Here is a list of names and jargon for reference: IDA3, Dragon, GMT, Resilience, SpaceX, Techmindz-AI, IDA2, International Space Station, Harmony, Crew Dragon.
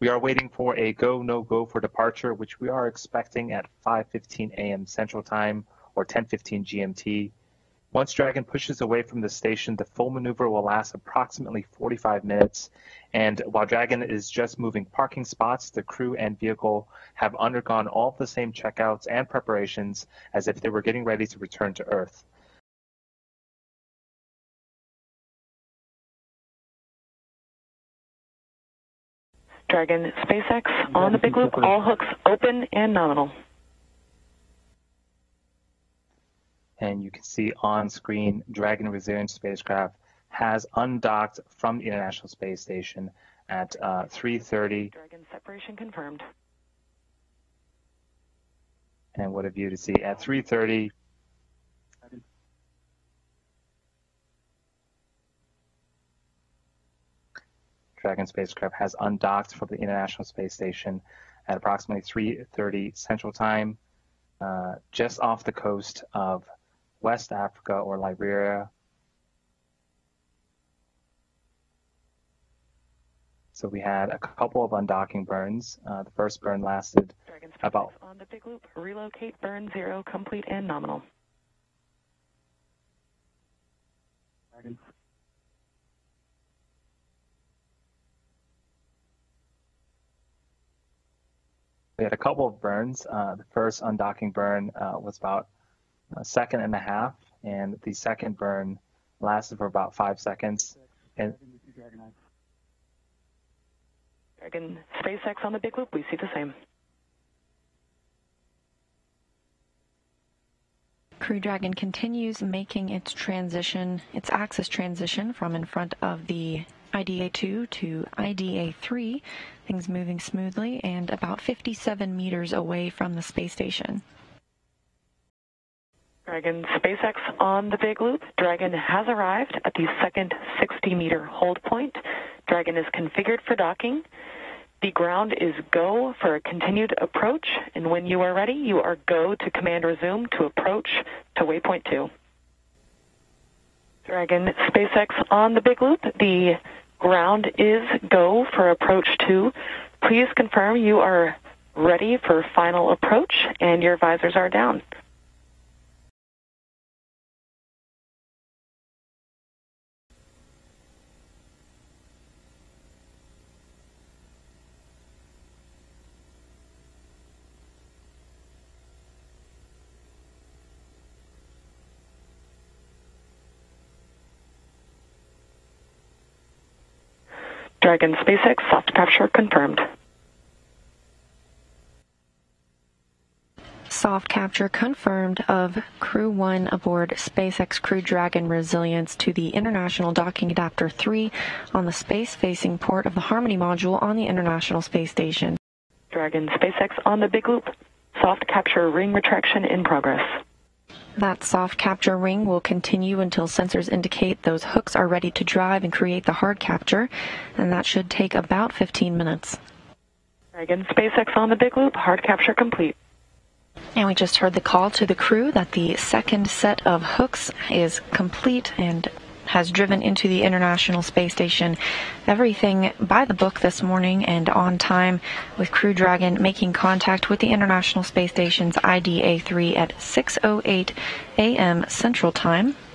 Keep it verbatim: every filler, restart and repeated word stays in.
We are waiting for a go, no go for departure, which we are expecting at five fifteen A M Central Time or ten fifteen G M T. Once Dragon pushes away from the station, the full maneuver will last approximately forty-five minutes. And while Dragon is just moving parking spots, the crew and vehicle have undergone all the same checkouts and preparations as if they were getting ready to return to Earth. Dragon, SpaceX, on the big loop, all hooks open and nominal. And you can see on screen, Dragon Resilient spacecraft has undocked from the International Space Station at uh, three thirty. Dragon separation confirmed. And what a view to see at three thirty. Dragon spacecraft has undocked from the International Space Station at approximately three thirty Central Time, uh, just off the coast of West Africa or Liberia. So we had a couple of undocking burns. Uh, the first burn lasted about... On the big loop, relocate burn zero, complete and nominal. Dragon. We had a couple of burns. Uh, the first undocking burn uh, was about a second and a half, and the second burn lasted for about five seconds. And Dragon, SpaceX on the big loop, we see the same. Crew Dragon continues making its transition, its axis transition from in front of the I D A two to I D A three, things moving smoothly and about fifty-seven meters away from the space station. Dragon, SpaceX on the big loop. Dragon has arrived at the second sixty meter hold point. Dragon is configured for docking. The ground is go for a continued approach, and when you are ready, you are go to command resume to approach to waypoint two. Dragon, SpaceX on the big loop. The ground is go for approach two. Please confirm you are ready for final approach and your visors are down. Dragon, SpaceX, soft capture confirmed. Soft capture confirmed of Crew one aboard SpaceX Crew Dragon Resilience to the International Docking Adapter three on the space-facing port of the Harmony module on the International Space Station. Dragon, SpaceX on the big loop. Soft capture ring retraction in progress. That soft capture ring will continue until sensors indicate those hooks are ready to drive and create the hard capture, and that should take about fifteen minutes. Dragon, SpaceX on the big loop, hard capture complete. And we just heard the call to the crew that the second set of hooks is complete and has driven into the International Space Station. Everything by the book this morning and on time, with Crew Dragon making contact with the International Space Station's I D A three at six oh eight A M Central Time.